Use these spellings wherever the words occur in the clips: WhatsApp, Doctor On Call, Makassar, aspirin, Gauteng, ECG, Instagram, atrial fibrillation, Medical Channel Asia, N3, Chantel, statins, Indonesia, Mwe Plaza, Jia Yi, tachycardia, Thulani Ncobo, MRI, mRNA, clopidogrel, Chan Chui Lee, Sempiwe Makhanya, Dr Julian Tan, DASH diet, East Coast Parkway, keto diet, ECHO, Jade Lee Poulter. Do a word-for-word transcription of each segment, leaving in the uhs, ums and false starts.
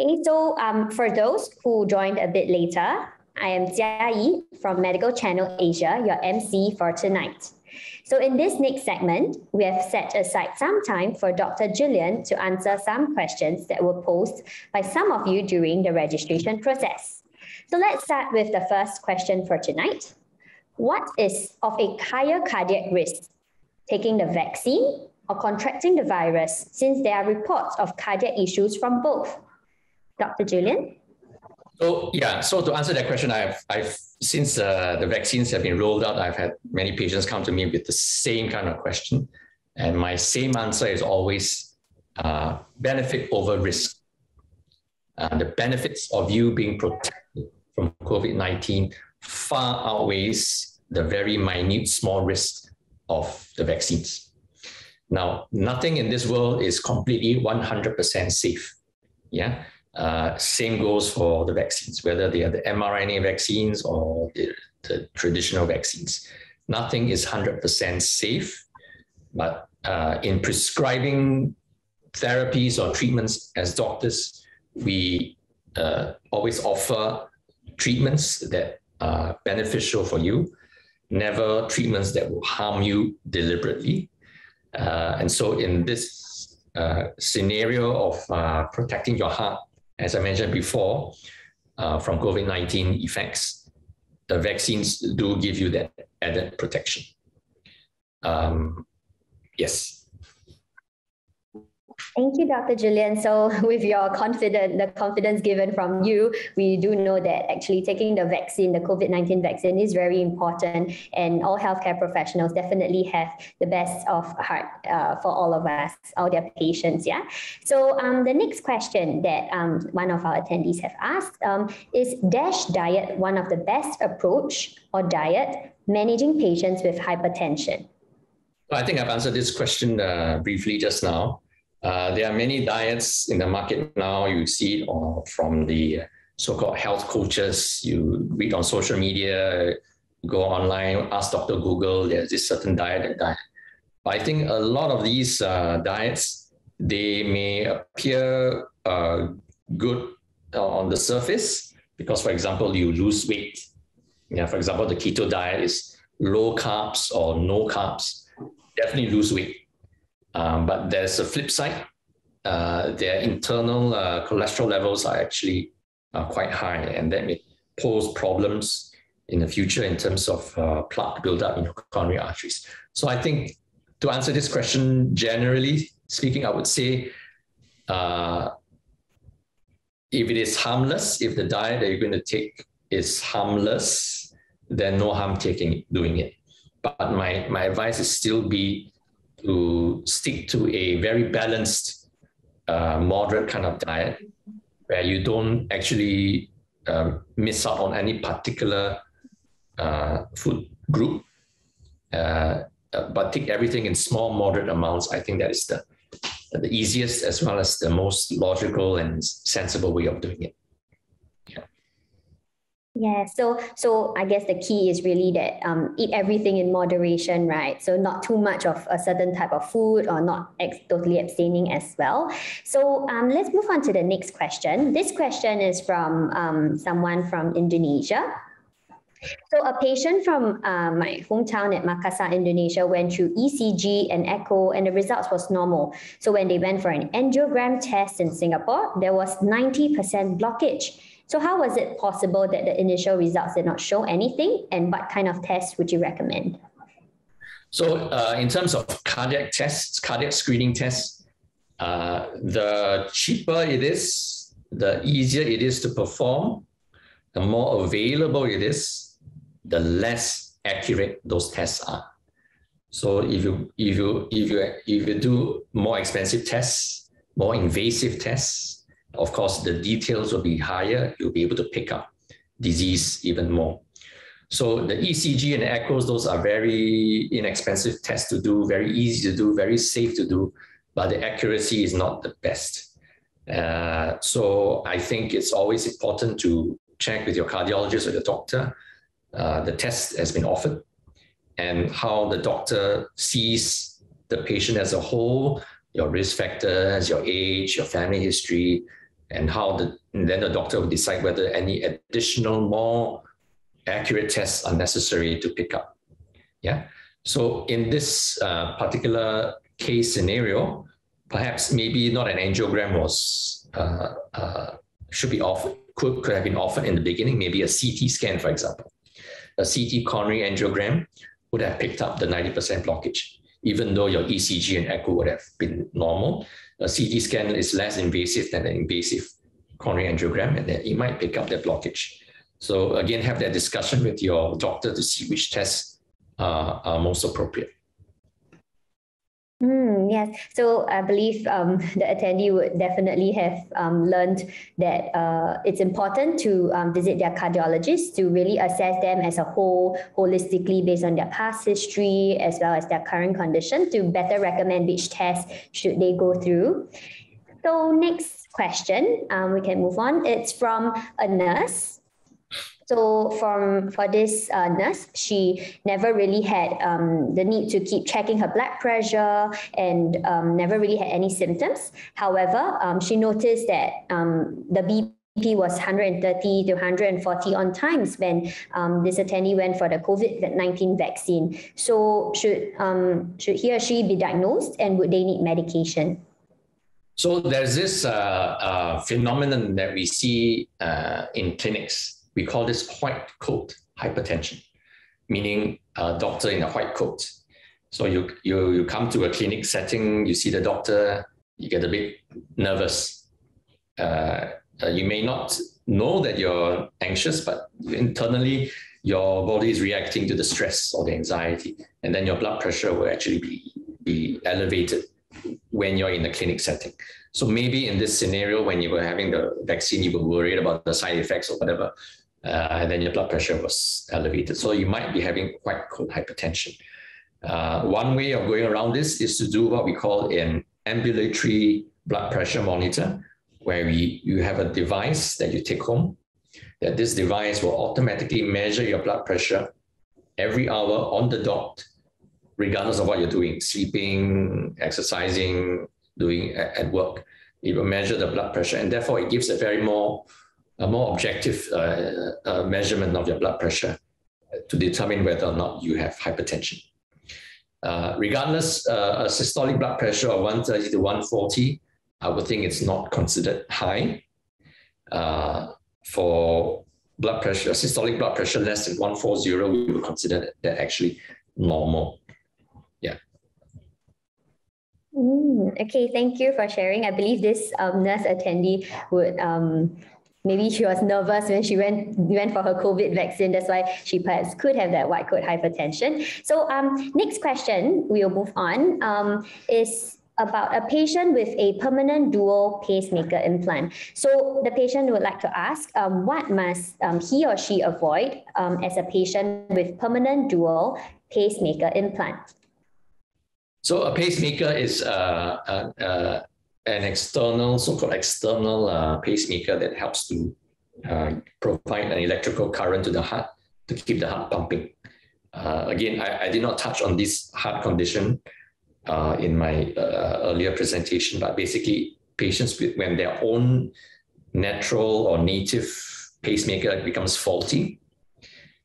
Okay, so um, for those who joined a bit later, I am Jia Yi from Medical Channel Asia, your M C for tonight. So in this next segment, we have set aside some time for Doctor Julian to answer some questions that were posed by some of you during the registration process. So let's start with the first question for tonight. What is of a higher cardiac risk, taking the vaccine or contracting the virus, since there are reports of cardiac issues from both? Doctor Julian? So yeah, so to answer that question, I've, I've since uh, the vaccines have been rolled out, I've had many patients come to me with the same kind of question. And my same answer is always uh, benefit over risk. Uh, the benefits of you being protected from COVID nineteen far outweighs the very minute small risks of the vaccines. Now, nothing in this world is completely one hundred percent safe. Yeah. Uh, same goes for the vaccines, whether they are the mRNA vaccines or the, the traditional vaccines. Nothing is one hundred percent safe, but uh, in prescribing therapies or treatments as doctors, we uh, always offer treatments that are beneficial for you, never treatments that will harm you deliberately. Uh, and so in this uh, scenario of uh, protecting your heart, as I mentioned before, uh, from COVID nineteen effects, the vaccines do give you that added protection. Um, yes. Thank you, Doctor Julian. So with your confidence, the confidence given from you, we do know that actually taking the vaccine, the COVID nineteen vaccine, is very important, and all healthcare professionals definitely have the best of heart uh, for all of us, all their patients. Yeah. So um, the next question that um, one of our attendees have asked um, is DASH diet one of the best approach or diet managing patients with hypertension? Well, I think I've answered this question uh, briefly just now. Uh, there are many diets in the market now. You see it all from the so-called health coaches. You read on social media, go online, ask Doctor Google, there's this certain diet and diet. But I think a lot of these uh, diets, they may appear uh, good on the surface because, for example, you lose weight. Yeah, for example, the keto diet is low carbs or no carbs. Definitely lose weight. Um, but there's a flip side. Uh, their internal uh, cholesterol levels are actually uh, quite high, and that may pose problems in the future in terms of uh, plaque buildup in your coronary arteries. So I think to answer this question, generally speaking, I would say uh, if it is harmless, if the diet that you're going to take is harmless, then no harm taking doing it. But my, my advice is still be to stick to a very balanced, uh, moderate kind of diet where you don't actually uh, miss out on any particular uh, food group, uh, but take everything in small, moderate amounts. I think that is the, the easiest as well as the most logical and sensible way of doing it. Yeah, so so I guess the key is really that um, eat everything in moderation, right? So not too much of a certain type of food, or not ex totally abstaining as well. So um, let's move on to the next question. This question is from um, someone from Indonesia. So a patient from uh, my hometown at Makassar, Indonesia, went through E C G and ECHO, and the results was normal. So when they went for an angiogram test in Singapore, there was ninety percent blockage. So how was it possible that the initial results did not show anything, and what kind of tests would you recommend? So uh, in terms of cardiac tests, cardiac screening tests, uh, the cheaper it is, the easier it is to perform, the more available it is, the less accurate those tests are. So if you, if you, if you, if you do more expensive tests, more invasive tests, of course, the details will be higher. You'll be able to pick up disease even more. So the E C G and the echoes, those are very inexpensive tests to do, very easy to do, very safe to do, but the accuracy is not the best. Uh, so I think it's always important to check with your cardiologist or the doctor, uh, the test has been offered, and how the doctor sees the patient as a whole, your risk factors, your age, your family history, and how the and then the doctor will decide whether any additional, more accurate tests are necessary to pick up. Yeah. So in this uh, particular case scenario, perhaps maybe not an angiogram was uh, uh, should be offered, could, could have been offered in the beginning. Maybe a C T scan, for example. A C T coronary angiogram would have picked up the ninety percent blockage, even though your E C G and echo would have been normal. A C T scan is less invasive than an invasive coronary angiogram, and then it might pick up that blockage. So again, have that discussion with your doctor to see which tests uh, are most appropriate. Mm, yes, so I believe um, the attendee would definitely have um, learned that uh, it's important to um, visit their cardiologist to really assess them as a whole, holistically based on their past history as well as their current condition to better recommend which tests should they go through. So next question, um, we can move on. It's from a nurse. So from, for this uh, nurse, she never really had um, the need to keep checking her blood pressure and um, never really had any symptoms. However, um, she noticed that um, the B P was one thirty to one forty on times when um, this attendee went for the COVID nineteen vaccine. So should, um, should he or she be diagnosed, and would they need medication? So there's this uh, uh, phenomenon that we see uh, in clinics. We call this white coat hypertension, meaning a doctor in a white coat. So you, you, you come to a clinic setting, you see the doctor, you get a bit nervous. Uh, you may not know that you're anxious, but internally, your body is reacting to the stress or the anxiety, and then your blood pressure will actually be, be elevated when you're in the clinic setting. So maybe in this scenario, when you were having the vaccine, you were worried about the side effects or whatever, uh, and then your blood pressure was elevated. So you might be having white coat hypertension. Uh, one way of going around this is to do what we call an ambulatory blood pressure monitor, where we, you have a device that you take home, that this device will automatically measure your blood pressure every hour on the dot, regardless of what you're doing, sleeping, exercising, doing at work. It will measure the blood pressure, and therefore it gives a very more, a more objective uh, uh, measurement of your blood pressure to determine whether or not you have hypertension. Uh, regardless, uh, a systolic blood pressure of one thirty to one forty, I would think it's not considered high. Uh, for blood pressure, systolic blood pressure less than one forty, we would consider that actually normal. Mm, okay, thank you for sharing. I believe this um, nurse attendee would, um, maybe she was nervous when she went, went for her COVID vaccine. That's why she perhaps could have that white coat hypertension. So um, next question, we'll move on, um, is about a patient with a permanent dual pacemaker implant. So the patient would like to ask, um, what must um, he or she avoid um, as a patient with permanent dual pacemaker implant? So a pacemaker is uh, uh, uh, an external, so-called external uh, pacemaker that helps to uh, provide an electrical current to the heart to keep the heart pumping. Uh, again, I, I did not touch on this heart condition uh, in my uh, earlier presentation, but basically patients with, when their own natural or native pacemaker becomes faulty,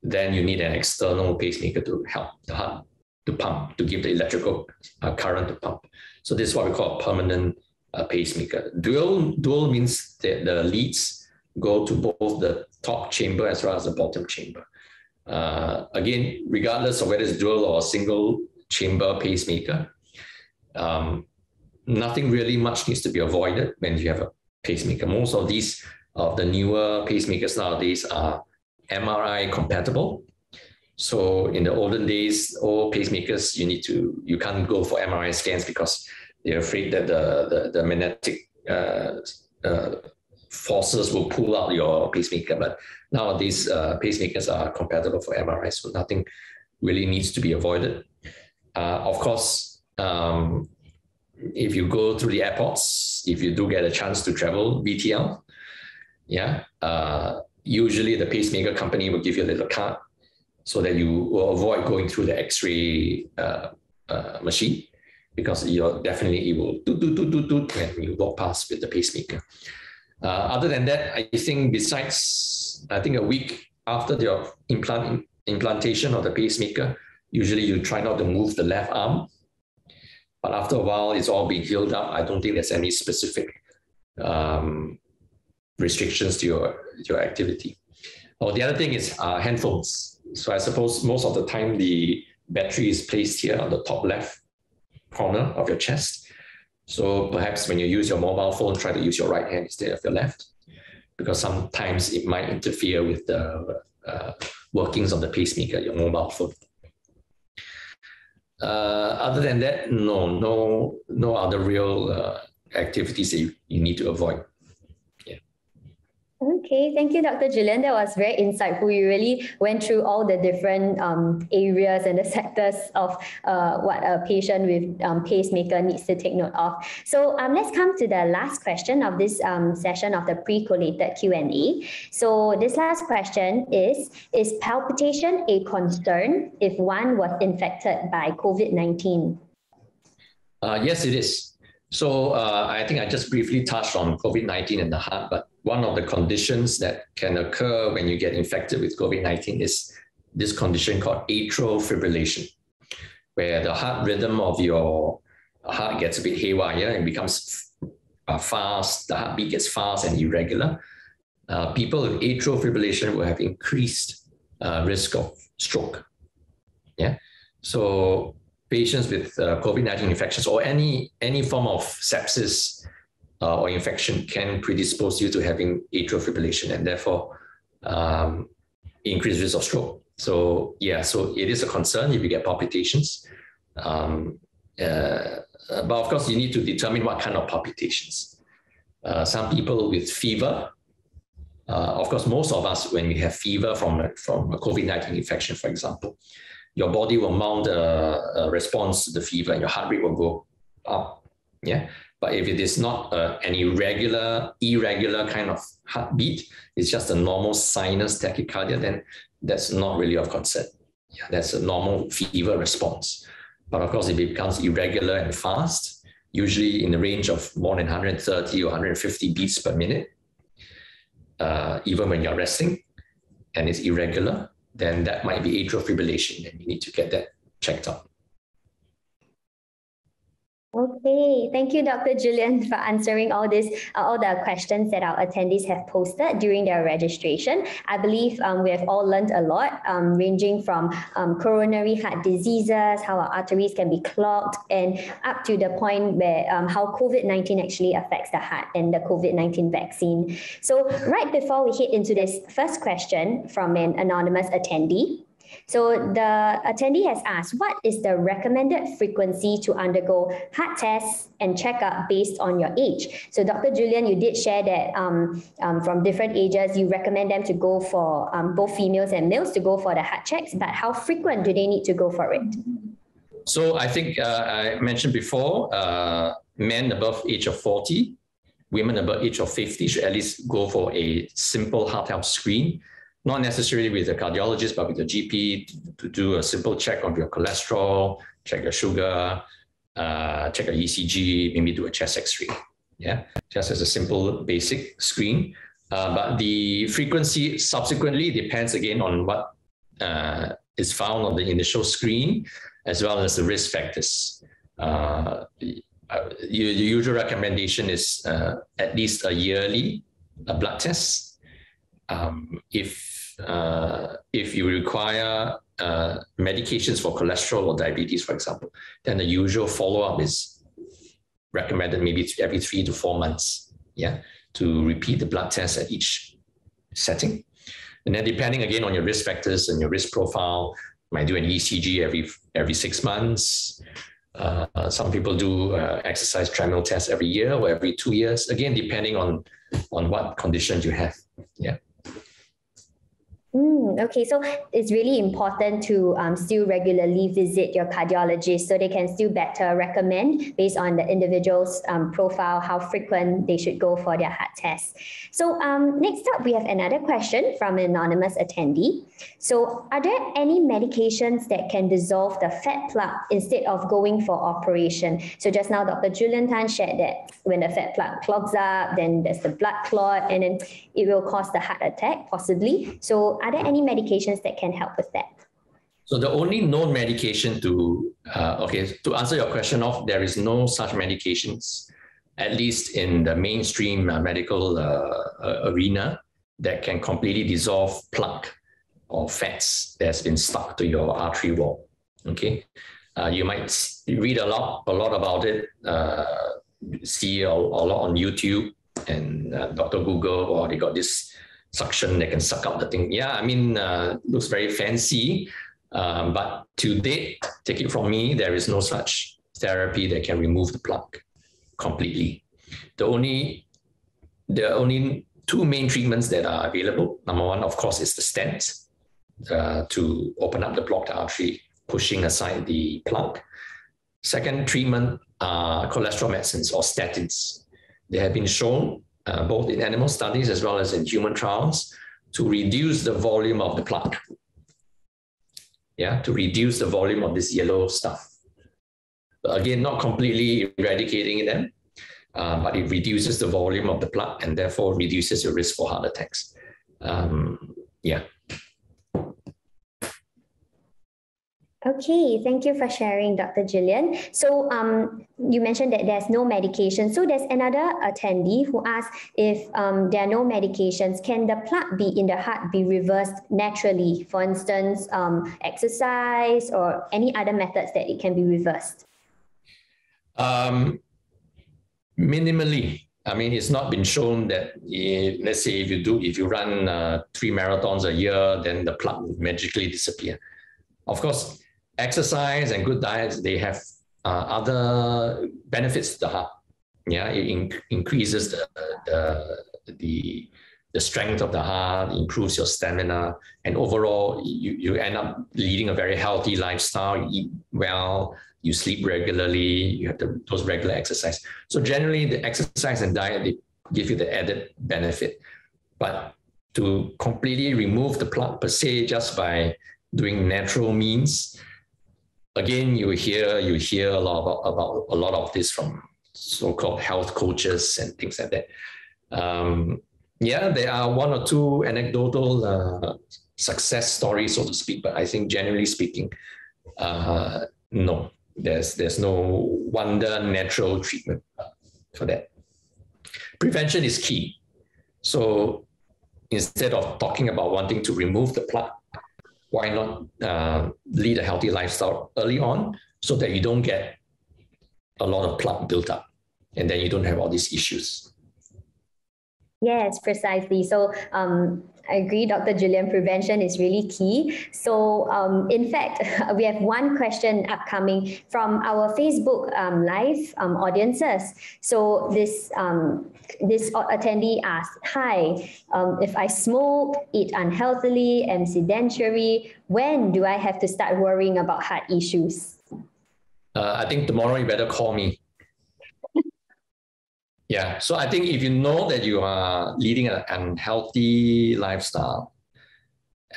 then you need an external pacemaker to help the heart to pump, to give the electrical uh, current to pump. So this is what we call a permanent uh, pacemaker. Dual, dual means that the leads go to both the top chamber as well as the bottom chamber. Uh, again, regardless of whether it's dual or single chamber pacemaker, um, nothing really much needs to be avoided when you have a pacemaker. Most of these, of the newer pacemakers nowadays are M R I compatible. So in the olden days, all pacemakers, you need to, you can't go for M R I scans because they're afraid that the, the, the magnetic uh, uh, forces will pull out your pacemaker. But nowadays, uh, pacemakers are compatible for M R I, so nothing really needs to be avoided. Uh, of course, um, if you go through the airports, if you do get a chance to travel, V T L, yeah, uh, usually the pacemaker company will give you a little card, so that you will avoid going through the X-ray uh, uh, machine, because you're definitely, it will do, do, do, do, do, when you walk past with the pacemaker. Uh, other than that, I think besides, I think a week after your implant, implantation of the pacemaker, usually you try not to move the left arm. But after a while, it's all been healed up. I don't think there's any specific um, restrictions to your, your activity. Oh, the other thing is uh, handphones. So I suppose most of the time, the battery is placed here on the top left corner of your chest. So perhaps when you use your mobile phone, try to use your right hand instead of your left, because sometimes it might interfere with the uh, workings of the pacemaker, your mobile phone. Uh, other than that, no, no, no other real uh, activities that you, you need to avoid. Yeah. Okay, thank you, Doctor Julian. That was very insightful. You really went through all the different um, areas and the sectors of uh, what a patient with um, pacemaker needs to take note of. So um, let's come to the last question of this um, session of the pre-collated Q and A. So this last question is, is palpitation a concern if one was infected by COVID nineteen? Uh, yes, it is. So uh, I think I just briefly touched on COVID nineteen and the heart, but one of the conditions that can occur when you get infected with COVID nineteen is this condition called atrial fibrillation, where the heart rhythm of your heart gets a bit haywire and becomes uh, fast, the heartbeat gets fast and irregular. Uh, people with atrial fibrillation will have increased uh, risk of stroke. Yeah, so patients with uh, COVID nineteen infections or any, any form of sepsis uh, or infection can predispose you to having atrial fibrillation and therefore um, increased risk of stroke. So yeah, so it is a concern if you get palpitations. Um, uh, but of course, you need to determine what kind of palpitations. Uh, some people with fever, uh, of course, most of us, when we have fever from, from a COVID nineteen infection, for example, your body will mount a, a response to the fever and your heart rate will go up, yeah? But if it is not uh, an irregular, irregular kind of heartbeat, it's just a normal sinus tachycardia, then that's not really of concern. Yeah, that's a normal fever response. But of course, if it becomes irregular and fast, usually in the range of more than one hundred thirty or one hundred fifty beats per minute, uh, even when you're resting, and it's irregular, then that might be atrial fibrillation and you need to get that checked out. Okay, thank you, Doctor Julian, for answering all this, uh, all the questions that our attendees have posted during their registration. I believe um, we have all learned a lot, um, ranging from um, coronary heart diseases, how our arteries can be clogged, and up to the point where um, how COVID nineteen actually affects the heart and the COVID nineteen vaccine. So right before we head into this first question from an anonymous attendee, so the attendee has asked, what is the recommended frequency to undergo heart tests and checkup based on your age? So Doctor Julian, you did share that um, um, from different ages, you recommend them to go for um, both females and males to go for the heart checks, but how frequent do they need to go for it? So I think uh, I mentioned before, uh, men above age of forty, women above age of fifty should at least go for a simple heart health screen. Not necessarily with a cardiologist, but with a G P to do a simple check of your cholesterol, check your sugar, uh, check your E C G, maybe do a chest X-ray. Yeah, just as a simple basic screen. Uh, but the frequency subsequently depends again on what uh, is found on the initial screen, as well as the risk factors. Uh, the usual recommendation is uh, at least a yearly a blood test. Um, if Uh, if you require uh, medications for cholesterol or diabetes, for example, then the usual follow-up is recommended maybe every three to four months, yeah, to repeat the blood test at each setting. And then depending again on your risk factors and your risk profile, you might do an E C G every, every six months. Uh, some people do uh, exercise treadmill tests every year or every two years, again, depending on, on what conditions you have, yeah. Mm, okay, so it's really important to um, still regularly visit your cardiologist so they can still better recommend based on the individual's um, profile, how frequent they should go for their heart test. So um, next up, we have another question from an anonymous attendee. So are there any medications that can dissolve the fat plaque instead of going for operation? So just now, Doctor Julian Tan shared that when the fat plaque clogs up, then there's the blood clot, and then it will cause the heart attack, possibly. So are there any medications that can help with that? So the only known medication to, uh, okay, to answer your question off, there is no such medications, at least in the mainstream uh, medical uh, uh, arena, that can completely dissolve plaque or fats that's been stuck to your artery wall, okay? Uh, you might read a lot, a lot about it, uh, see a, a lot on YouTube and uh, Doctor Google, or they got this suction that can suck out the thing. Yeah, I mean, uh, looks very fancy, um, but to date, take it from me, there is no such therapy that can remove the plaque completely. The only, the only two main treatments that are available, number one, of course, is the stent uh, to open up the blocked artery, pushing aside the plaque. Second treatment are cholesterol medicines or statins. They have been shown uh, both in animal studies as well as in human trials to reduce the volume of the plaque. Yeah, to reduce the volume of this yellow stuff. But again, not completely eradicating them, uh, but it reduces the volume of the plaque and therefore reduces your risk for heart attacks. Um, yeah. Okay, thank you for sharing, Doctor Julian. So um, you mentioned that there's no medication. So there's another attendee who asked if um, there are no medications, can the plaque be in the heart be reversed naturally? For instance, um, exercise or any other methods that it can be reversed? Um, minimally. I mean, it's not been shown that, if, let's say if you do, if you run uh, three marathons a year, then the plaque would magically disappear. Of course, exercise and good diets, they have uh, other benefits to the heart. Yeah, it in increases the, the, the, the strength of the heart, improves your stamina, and overall, you, you end up leading a very healthy lifestyle. You eat well, you sleep regularly, you have the, those regular exercise. So generally, the exercise and diet, they give you the added benefit. But to completely remove the plaque per se, just by doing natural means, again, you hear you hear a lot about, about a lot of this from so-called health coaches and things like that. Um, yeah, there are one or two anecdotal uh, success stories, so to speak, but I think generally speaking, uh, no, there's there's no wonder natural treatment for that. Prevention is key. So instead of talking about wanting to remove the plaque, why not uh, lead a healthy lifestyle early on so that you don't get a lot of plaque built up and then you don't have all these issues. Yes, precisely. So um, I agree, Doctor Julian, prevention is really key. So um, in fact, we have one question upcoming from our Facebook um, live um, audiences. So this, um, this attendee asked, hi, um, if I smoke, eat unhealthily, am sedentary, when do I have to start worrying about heart issues? Uh, I think tomorrow you better call me. Yeah, so I think if you know that you are leading an unhealthy lifestyle,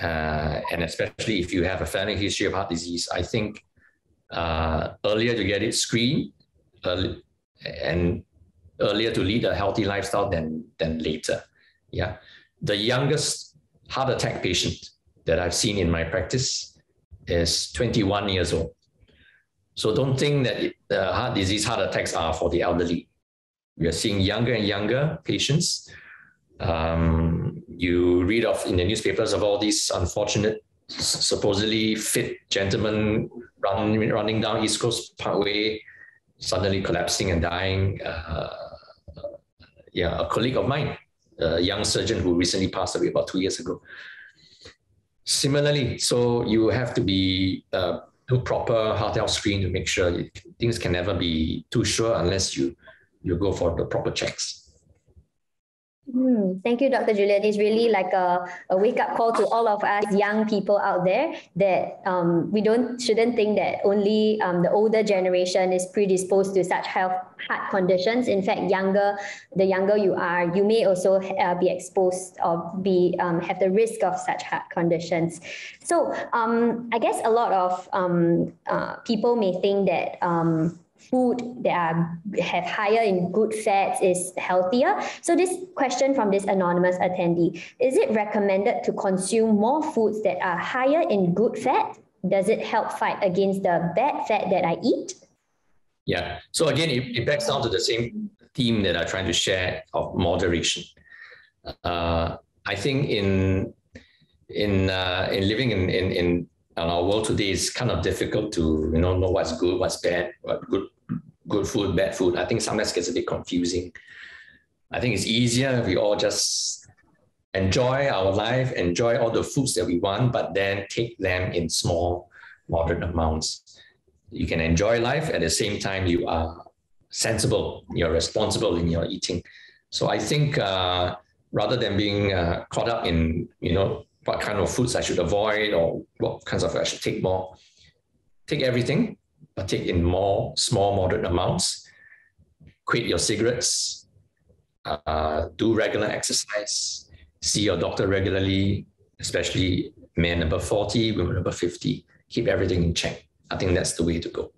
uh, and especially if you have a family history of heart disease, I think uh, earlier to get it screened early, and earlier to lead a healthy lifestyle than, than later. Yeah, the youngest heart attack patient that I've seen in my practice is twenty-one years old. So don't think that it, uh, heart disease, heart attacks are for the elderly. We are seeing younger and younger patients. Um, you read off in the newspapers of all these unfortunate, supposedly fit gentlemen run, running down East Coast Parkway, suddenly collapsing and dying. Uh, yeah, a colleague of mine, a young surgeon who recently passed away about two years ago. Similarly, so you have to be uh, do proper heart health screen to make sure you, things can never be too sure unless you you go for the proper checks. Mm, thank you, Doctor Julian. It's really like a, a wake-up call to all of us young people out there that um, we don't shouldn't think that only um, the older generation is predisposed to such health heart conditions. In fact, younger, the younger you are, you may also uh, be exposed or be um, have the risk of such heart conditions. So um, I guess a lot of um, uh, people may think that um, food that are, have higher in good fats is healthier. So this question from this anonymous attendee, is it recommended to consume more foods that are higher in good fat? Does it help fight against the bad fat that I eat? Yeah, so again, it, it backs down to the same theme that I'm trying to share of moderation. Uh, I think in in uh, in living in, in, in And our world today is kind of difficult to you know know what's good, what's bad, what good good food, bad food. I think sometimes it gets a bit confusing. I think it's easier if we all just enjoy our life, enjoy all the foods that we want, but then take them in small, moderate amounts. You can enjoy life at the same time you are sensible, you're responsible in your eating. So I think uh, rather than being uh, caught up in you know. what kind of foods I should avoid or what kinds of I should take more. Take everything, but take in more small, moderate amounts. Quit your cigarettes. Uh, do regular exercise. See your doctor regularly, especially men above forty, women above fifty. Keep everything in check. I think that's the way to go.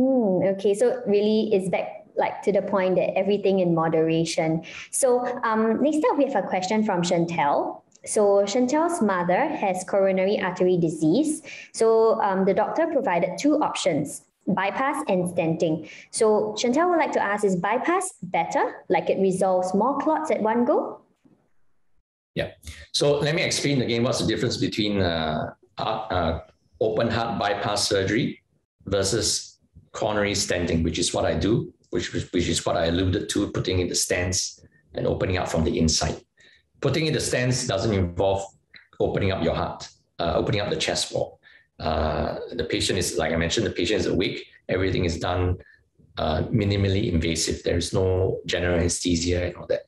Mm, okay, so really it's back like to the point that everything in moderation. So um, next up, we have a question from Chantel. So Chantel's mother has coronary artery disease. So um, the doctor provided two options, bypass and stenting. So Chantel would like to ask, is bypass better? Like it resolves more clots at one go? Yeah, so let me explain again, what's the difference between uh, uh, open heart bypass surgery versus coronary stenting, which is what I do. Which, which is what I alluded to, putting in the stents and opening up from the inside. Putting in the stents doesn't involve opening up your heart, uh, opening up the chest wall. Uh, the patient is, like I mentioned, the patient is awake. Everything is done uh, minimally invasive. There is no general anesthesia and all that.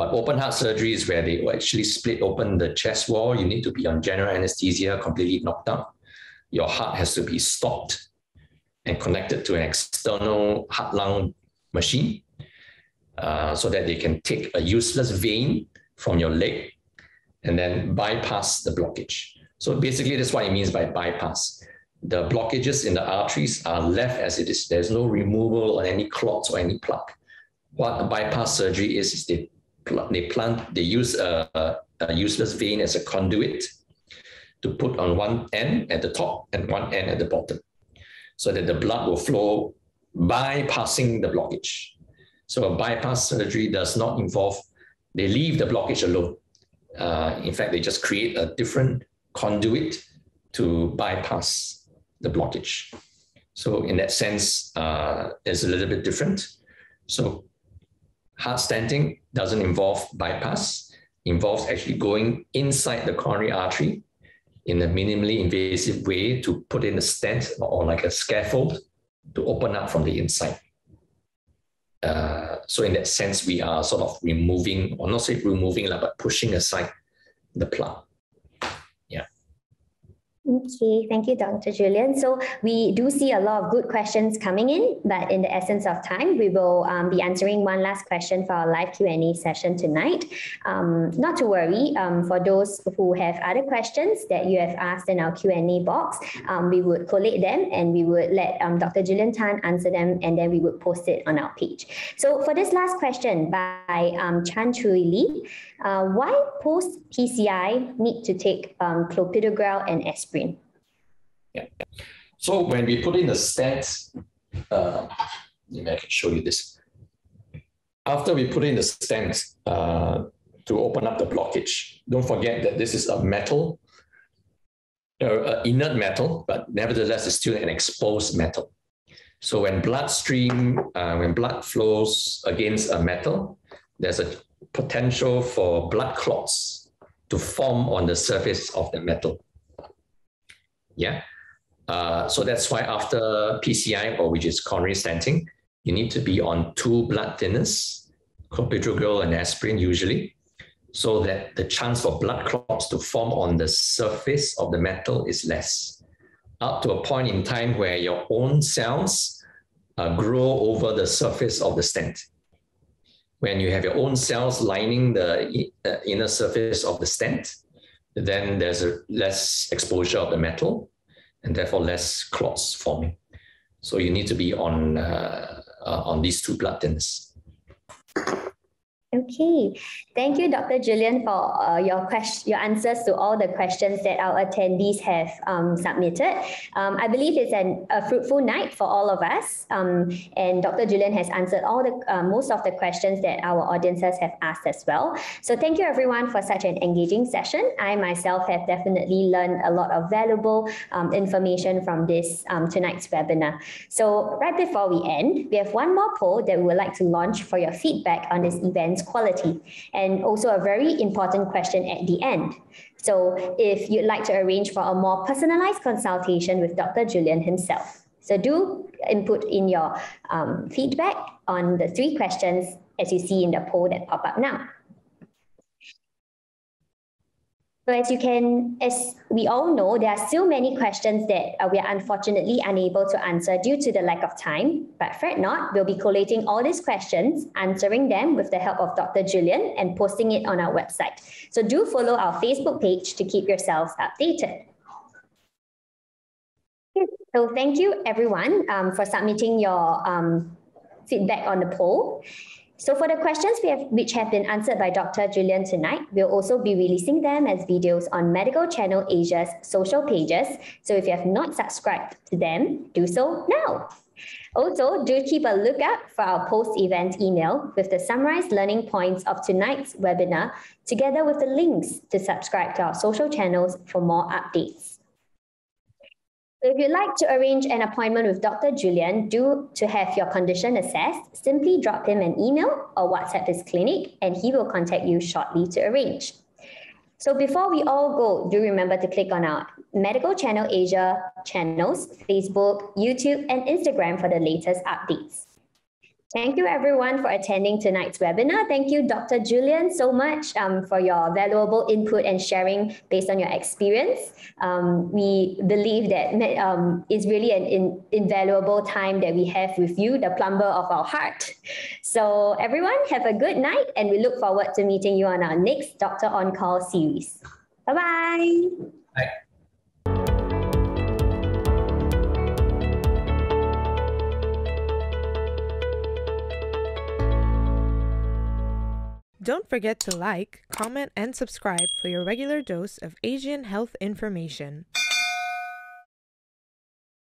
But open heart surgery is where they actually split open the chest wall. You need to be on general anesthesia, completely knocked out. Your heart has to be stopped and connected to an external heart-lung machine uh, so that they can take a useless vein from your leg and then bypass the blockage. So basically, that's what it means by bypass. The blockages in the arteries are left as it is. There's no removal or any clots or any plaque. What a bypass surgery is, is they, pl they plant, they use a, a, a useless vein as a conduit to put on one end at the top and one end at the bottom, so that the blood will flow bypassing the blockage. So a bypass surgery does not involve, they leave the blockage alone. Uh, in fact, they just create a different conduit to bypass the blockage. So in that sense, uh, it's a little bit different. So heart stenting doesn't involve bypass, involves actually going inside the coronary artery in a minimally invasive way to put in a stent or like a scaffold to open up from the inside. Uh, so in that sense, we are sort of removing, or not say removing, but pushing aside the plaque. Yeah. Okay, thank you, Doctor Julian. So we do see a lot of good questions coming in, but in the essence of time, we will um, be answering one last question for our live Q and A session tonight. Um, not to worry, um, for those who have other questions that you have asked in our Q and A box, um, we would collate them and we would let um, Doctor Julian Tan answer them, and then we would post it on our page. So for this last question by um, Chan Chui Lee, uh, why post P C I need to take um, clopidogrel and aspirin? Yeah. So when we put in the stent, uh, maybe I can show you this. After we put in the stent uh, to open up the blockage, don't forget that this is a metal, uh, inert metal, but nevertheless, it's still an exposed metal. So when blood stream, uh, when blood flows against a metal, there's a potential for blood clots to form on the surface of the metal. Yeah, uh, so that's why after P C I, or which is coronary stenting, you need to be on two blood thinners clopidogrel and aspirin usually, so that the chance for blood clots to form on the surface of the metal is less, up to a point in time where your own cells uh, grow over the surface of the stent. When you have your own cells lining the uh, inner surface of the stent, then there's a less exposure of the metal and therefore less clots forming. So you need to be on, uh, uh, on these two blood thinners. Okay, thank you, Doctor Julian, for uh, your question, your answers to all the questions that our attendees have um, submitted. Um, I believe it's an, a fruitful night for all of us, um, and Doctor Julian has answered all the uh, most of the questions that our audiences have asked as well. So thank you, everyone, for such an engaging session. I myself have definitely learned a lot of valuable um, information from this um, tonight's webinar. So right before we end, we have one more poll that we would like to launch for your feedback on this event's quality, and also a very important question at the end. So if you'd like to arrange for a more personalized consultation with Doctor Julian himself, so do input in your um, feedback on the three questions as you see in the poll that pop up now. So as you can, as we all know, there are still many questions that uh, we are unfortunately unable to answer due to the lack of time. But fret not, we'll be collating all these questions, answering them with the help of Doctor Julian, and posting it on our website. So do follow our Facebook page to keep yourselves updated. So thank you, everyone, um, for submitting your um, feedback on the poll. So for the questions we have, which have been answered by Doctor Julian tonight, we'll also be releasing them as videos on Medical Channel Asia's social pages. So if you have not subscribed to them, do so now. Also, do keep a lookout for our post-event email with the summarized learning points of tonight's webinar, together with the links to subscribe to our social channels for more updates. If you'd like to arrange an appointment with Doctor Julian due to have your condition assessed, simply drop him an email or WhatsApp his clinic, and he will contact you shortly to arrange. So before we all go, do remember to click on our Medical Channel Asia channels, Facebook, YouTube, and Instagram for the latest updates. Thank you, everyone, for attending tonight's webinar. Thank you, Doctor Julian, so much um, for your valuable input and sharing based on your experience. Um, we believe that um, it's really an in, invaluable time that we have with you, the plumber of our heart. So everyone, have a good night, and we look forward to meeting you on our next Doctor On Call series. Bye-bye. Bye. Don't forget to like, comment, and subscribe for your regular dose of Asian health information.